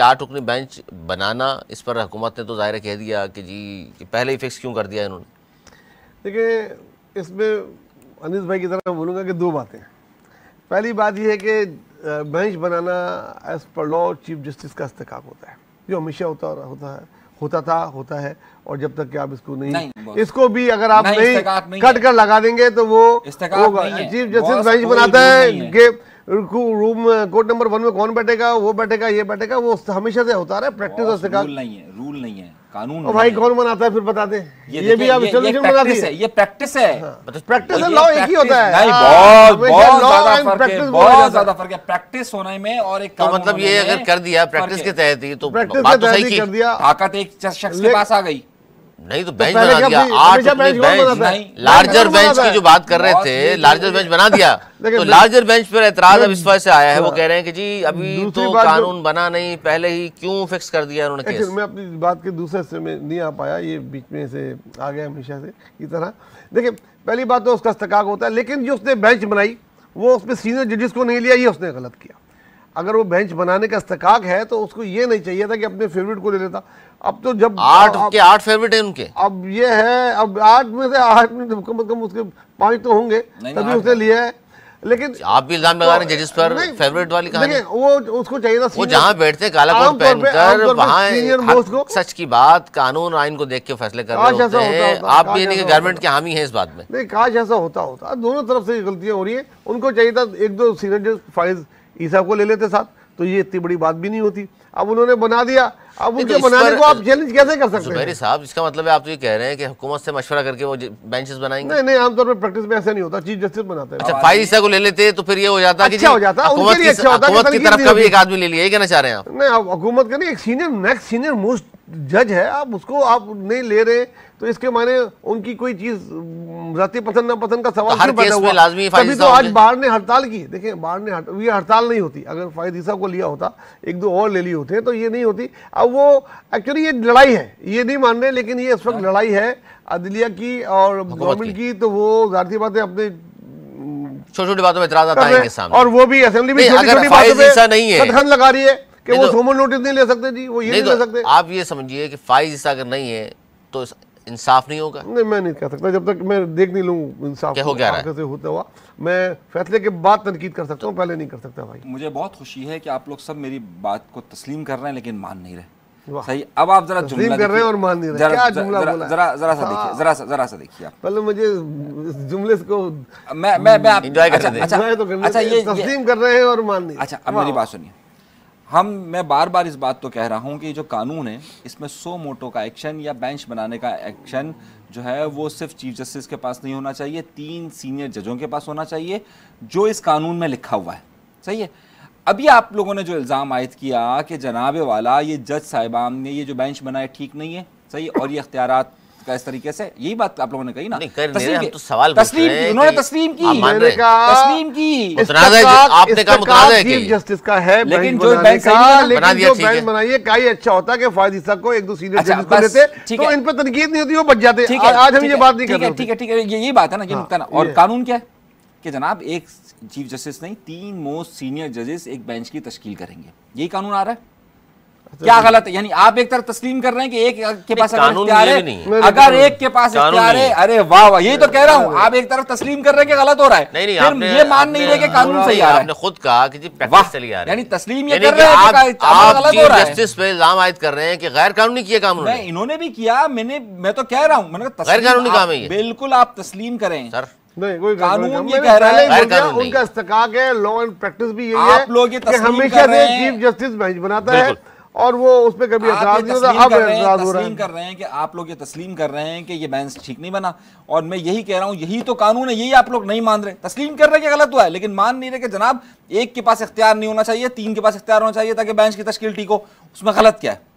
चार रुकनी बेंच बनाना, इस पर हुकूमत ने तो ज़ाहिर कह दिया कि जी पहले ही फिक्स क्यों कर दिया इन्होंने? देखिए, इसमें अनीस भाई की तरह बोलूँगा कि दो बातें। पहली बात यह है कि बेंच बनाना as per law chief justice का इस्तेकाम होता है, जो हमेशा होता है और जब तक कि आप इसको नहीं इसको भी अगर आप नहीं कट कर लगा देंगे तो वो होगा। चीफ जस्टिस बेंच बनाता है कि रूम कोर्ट नंबर 1 में कौन बैठेगा, वो बैठेगा, ये बैठेगा, वो हमेशा से होता रहा है। प्रैक्टिस और इस्तेकाम नहीं है, रूल नहीं है, कानून और भाई कौन बनाता है फिर बता दे। ये भी आप इंस्टीट्यूशन बनाती है, ये प्रैक्टिस है। प्रैक्टिस और लॉ एक ही होता है। नहीं, बहुत ज्यादा फर्क है प्रैक्टिस होने में और एक कानून। मतलब ये अगर कर दिया प्रैक्टिस के तहत ही तो बात तो सही की, ताकत एक शख्स के पास आ गई। नहीं तो बेंच बना दिया, आठ बेंच, लार्जर बेंच की जो बात कर रहे थे, लार्जर बेंच बना दिया। तो लार्जर बेंच पर एतराज अब इस वजह से आया है, वो कह रहे हैं कि जी अभी तो कानून बना नहीं, पहले ही क्यों फिक्स कर दिया उन्होंने केस। मैं अपनी बात के दूसरे हिस्से में नहीं आ पाया, ये बीच में से आ गया हमेशा से की तरह। देखिये, पहली बात तो उसका इस्तेकाक होता है, लेकिन जो उसने बेंच बनाई वो उसमें सीनियर जजेस को नहीं लिया, ये उसने गलत किया। अगर वो बेंच बनाने का इस्तेकाक है तो उसको ये नहीं चाहिए था कि अपने फेवरेट को ले लेता। अब तो जब आठ फेवरेट हैं उनके, अब ये है, अब आठ में से कम उसके 5 तो होंगे, तभी उसने लिया है। लेकिन आप भी इल्जाम लगा रहे हैं जजेस पर फेवरेट वाली कहानी। वो उसको चाहिए था वो जहाँ बैठते काला कोट पहनकर वहाँ सच की बात, कानून आइन को देख के फैसले कर रहे होते हैं। आप भी यानी कि गवर्नमेंट के हामी हैं इस बात में। नहीं, काश ऐसा होता। दोनों तरफ से गलतियाँ हो रही है। उनको चाहिए था एक दो सीनियर जज फाइज ईसा को ले लेते साथ, तो ये इतनी बड़ी बात भी नहीं होती। अब उन्होंने बना दिया, अब उनके बनाने को आप चैलेंज कैसे कर सकते हैं? साहब, इसका मतलब है आप तो ये कह रहे हैं कि हुकूमत से मशवरा करके वो बेंचेस बनाएंगे? नहीं, आमतौर पर प्रैक्टिस में ऐसा नहीं होता, चीफ जस्टिस बनाते हैं। अच्छा, फाइल ईसा को ले लेते तो फिर ये हो जाता, अच्छा हो जाता, उनके लिए अच्छा होता। हुकूमत की तरफ का भी एक आदमी ले लिया, ये कहना चाह रहे हैं आप? नहीं, अब हुकूमत का नहीं, एक सीनियर नेक्स्ट सीनियर मोस्ट जज है, आप उसको आप नहीं ले रहे तो इसके माने उनकी कोई चीज जाती पसंद ना पसंद का सवाल क्यों पैदा हुआ? तभी तो आज बार ने हड़ताल की। देखिए, बार ने ये हड़ताल नहीं होती अगर फायद ईसा को लिया होता, एक दो और ले लिए होते तो ये नहीं होती। अब वो एक्चुअली ये लड़ाई है, ये नहीं मान रहे, लेकिन ये इस वक्त लड़ाई है अदलिया की और गवर्नमेंट की, तो वो जाती बातें अपने छोटी छोटी बातों में इतराज आएंगे सामने। और वो भी असेंबली में छोटी छोटी बातों पे कटघन लगा रही है कि वो सोमन नोटिस नहीं ले सकते जी, वो ये नहीं ले सकते। आप ये समझिए कि फाइज ईसा अगर नहीं है तो इंसाफ नहीं होगा। नहीं, मैं नहीं कह सकता जब तक मैं देख नहीं लूँ इंसाफ क्या हो गया कैसे होता हुआ। मैं फैसले के बाद तनकीद कर सकता हूँ, पहले नहीं कर सकता। भाई, मुझे बहुत खुशी है कि आप लोग सब मेरी बात को तस्लीम कर रहे हैं लेकिन मान नहीं रहे। सही, अब आप जरा जुमला कर रहे हैं और मान नहीं रहे। क्या जुमला बोला? जरा सा देखिए आप, पहले मुझे इस जुमले को तस्लीम कर रहे हैं और मान नहीं। अच्छा, अब मेरी बात सुनिए। मैं बार बार इस बात तो कह रहा हूँ कि जो कानून है इसमें सो मोटो का एक्शन या बेंच बनाने का एक्शन जो है वो सिर्फ चीफ जस्टिस के पास नहीं होना चाहिए, 3 सीनियर जजों के पास होना चाहिए जो इस कानून में लिखा हुआ है। सही है। अभी आप लोगों ने जो इल्ज़ाम आयद किया कि जनाबे वाला ये जज साहिबान ने ये जो बेंच बनाया ठीक नहीं है, सही, और ये इख्तियारात का इस तरीके से, यही बात आप लोगों ने कही ना, यही बात है ना, ये नुकता ना। और कानून क्या है कि जनाब एक चीफ जस्टिस नहीं, 3 मोस्ट सीनियर जजेस एक बेंच की तश्कील करेंगे, यही कानून आ रहा है। क्या गलत है? यानी आप एक तरफ तस्लीम कर रहे हैं कि एक के पास इख्तियार है, अगर एक के पास इख्तियार है, अरे वाह वाह, यही तो कह रहा हूँ। आप एक तरफ तस्लीम कर रहे हैं कि गलत हो रहा है, फिर ये मान नहीं रहे कि कानून सही आ रहा है। खुद कहा कि जी प्रैक्टिस चली आ रही है, यानी तस्लीम ये कर रहे हैं कि आप गलत हो रहा है। जस्टिस पे इल्जाम आयद कर रहे हैं कि गैर कानूनी किया काम उन्होंने, इन्होंने भी किया। मैं तो कह रहा हूँ, मैंने कहा गैर कानूनी काम है, बिल्कुल आप तस्लीम करें सर। नहीं, कोई कानून ये कह रहा है, उनका इस्तेकाक है, लॉ एंड प्रैक्टिस भी यही है। आप लोग हमेशा से चीफ जस्टिस बेंच बनाता है और वो उस पर कभी एतराज नहीं होता। अब एतराज हो रहा है कि आप लोग ये तस्लीम कर रहे हैं कि ये बेंच ठीक नहीं बना, और मैं यही कह रहा हूँ यही तो कानून है, यही आप लोग नहीं मान रहे। तस्लीम कर रहे हैं कि गलत हुआ है लेकिन मान नहीं रहे कि जनाब एक के पास इख्तियार नहीं होना चाहिए, 3 के पास इख्तियार होना चाहिए ताकि बेंच की तश्कील ठीक हो। उसमें गलत क्या है?